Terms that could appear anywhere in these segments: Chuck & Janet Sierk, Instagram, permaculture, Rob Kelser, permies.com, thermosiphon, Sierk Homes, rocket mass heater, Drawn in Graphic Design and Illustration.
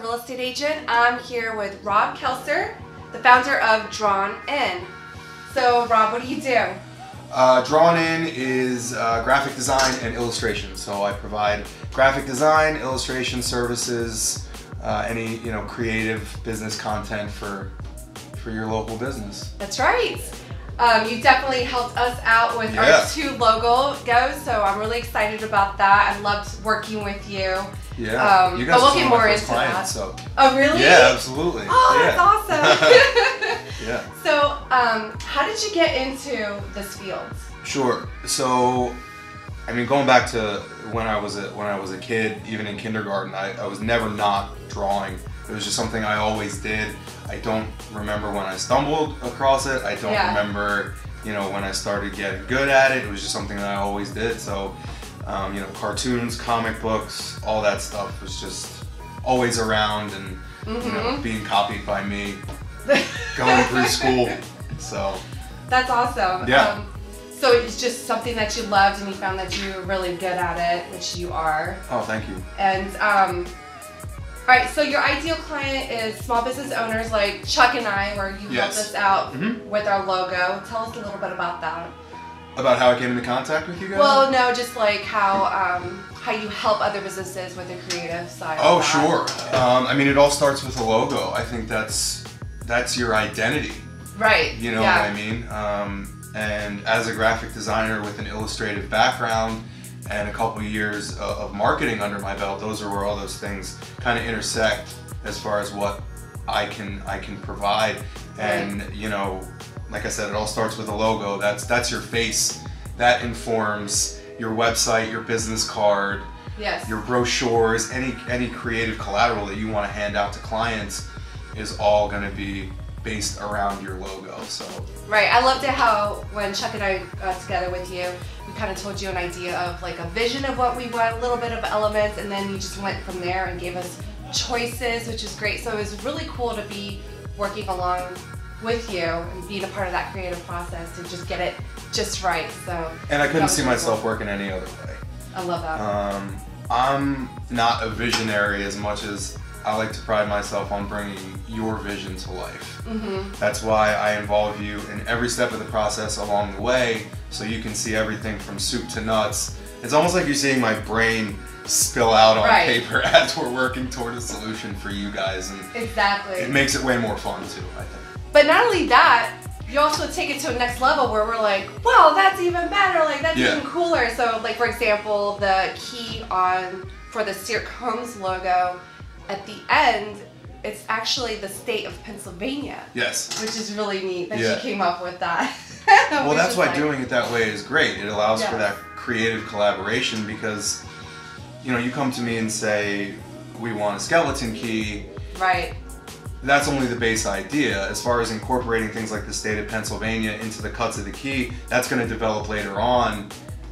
Kelser, real estate agent. I'm here with Rob Kelser, the founder of Drawn In. So Rob, what do you do? Drawn In is graphic design and illustration. So I provide graphic design, illustration services, any creative business content for your local business. That's right. You definitely helped us out with our two logos, so I'm really excited about that. I loved working with you. Yeah, you guys are one of my first clients, so. Oh, really? Yeah, absolutely. Oh, yeah. That's awesome. Yeah. So, how did you get into this field? Sure. So, I mean, going back to when I was a kid, even in kindergarten, I was never not drawing. It was just something I always did. I don't remember when I stumbled across it. I don't remember, when I started getting good at it. It was just something that I always did. So, cartoons, comic books, all that stuff was just always around and, being copied by me going through school. So. That's awesome. Yeah. So it's just something that you loved and you found that you were really good at it, which you are. Oh, thank you. And, all right, so your ideal client is small business owners like Chuck and I, where you helped us out with our logo. Tell us a little bit about that. About how I came into contact with you guys? Well, no, just like how you help other businesses with the creative side. Oh, sure. I mean, it all starts with a logo. I think that's your identity. Right. You know what I mean? And as a graphic designer with an illustrative background, and a couple years of marketing under my belt, those are where all those things kind of intersect as far as what I can provide. And like I said, it all starts with a logo. That's your face. That informs your website, your business card, your brochures, any creative collateral that you want to hand out to clients is all going to be based around your logo. So I loved it how when Chuck and I got together with you, we kind of told you an idea of like a vision of what we want, a little bit of elements, and then you just went from there and gave us choices, which is great. So it was really cool to be working along with you and being a part of that creative process to just get it just right. So and I couldn't see myself working any other way. I love that. I'm not a visionary as much as I like to pride myself on bringing your vision to life. That's why I involve you in every step of the process along the way, so you can see everything from soup to nuts. It's almost like you're seeing my brain spill out on paper as we're working toward a solution for you guys. And it makes it way more fun too, I think. But not only that, you also take it to a next level where we're like, wow, that's even better, like that's even cooler. So like, for example, the key for the Sierk Homes logo, at the end, it's actually the state of Pennsylvania. Yes. Which is really neat that you came up with that. Well, that's why doing it that way is great. It allows for that creative collaboration because, you come to me and say, we want a skeleton key. Right. That's only the base idea. As far as incorporating things like the state of Pennsylvania into the cuts of the key, that's going to develop later on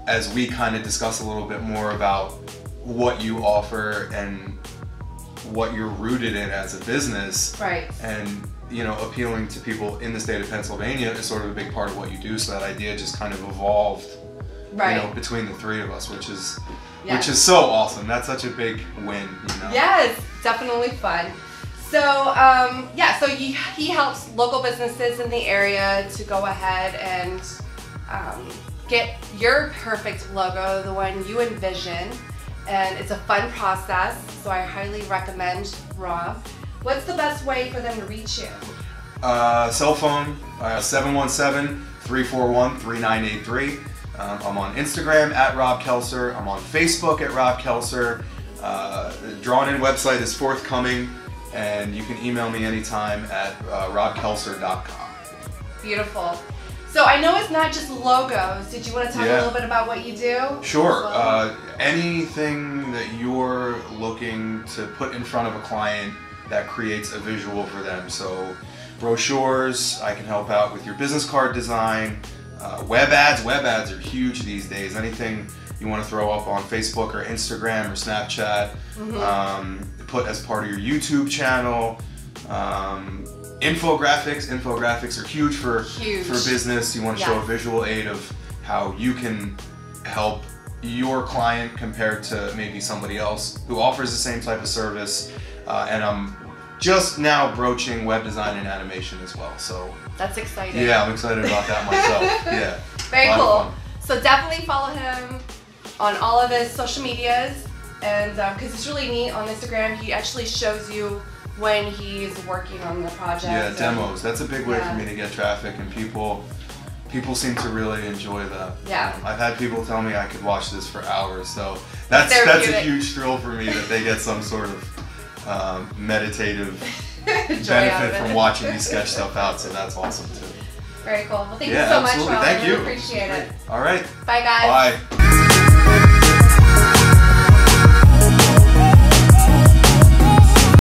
as we kind of discuss a little bit more about what you offer and what you're rooted in as a business, and appealing to people in the state of Pennsylvania is sort of a big part of what you do. So that idea just kind of evolved, between the three of us, which is so awesome. That's such a big win, Yes, definitely fun. So so he helps local businesses in the area to go ahead and get your perfect logo, the one you envision. And it's a fun process, so I highly recommend Rob. What's the best way for them to reach you? Cell phone, 717-341-3983. I'm on Instagram at Rob Kelser. I'm on Facebook at Rob Kelser. The Drawn In website is forthcoming, and you can email me anytime at robkelser.com. Beautiful. So I know it's not just logos. Did you want to talk a little bit about what you do? Sure. Anything that you're looking to put in front of a client that creates a visual for them. So brochures, I can help out with your business card design, web ads. Web ads are huge these days. Anything you want to throw up on Facebook or Instagram or Snapchat, put as part of your YouTube channel. Infographics are huge for business. You want to show a visual aid of how you can help your client compared to maybe somebody else who offers the same type of service. and I'm just now broaching web design and animation as well. So that's exciting. Yeah, I'm excited about that myself. Yeah. Very cool. So definitely follow him on all of his social medias, and because it's really neat on Instagram, he actually shows you when he's working on the project. Yeah, demos. That's a big way for me to get traffic, and people seem to really enjoy that. Yeah. I've had people tell me I could watch this for hours, so that's a huge thrill for me that they get some sort of meditative benefit from watching me sketch stuff out, so that's awesome too. Very cool. Well, thank you so much, Rob. Thank you. I really appreciate it. All right. Bye, guys. Bye.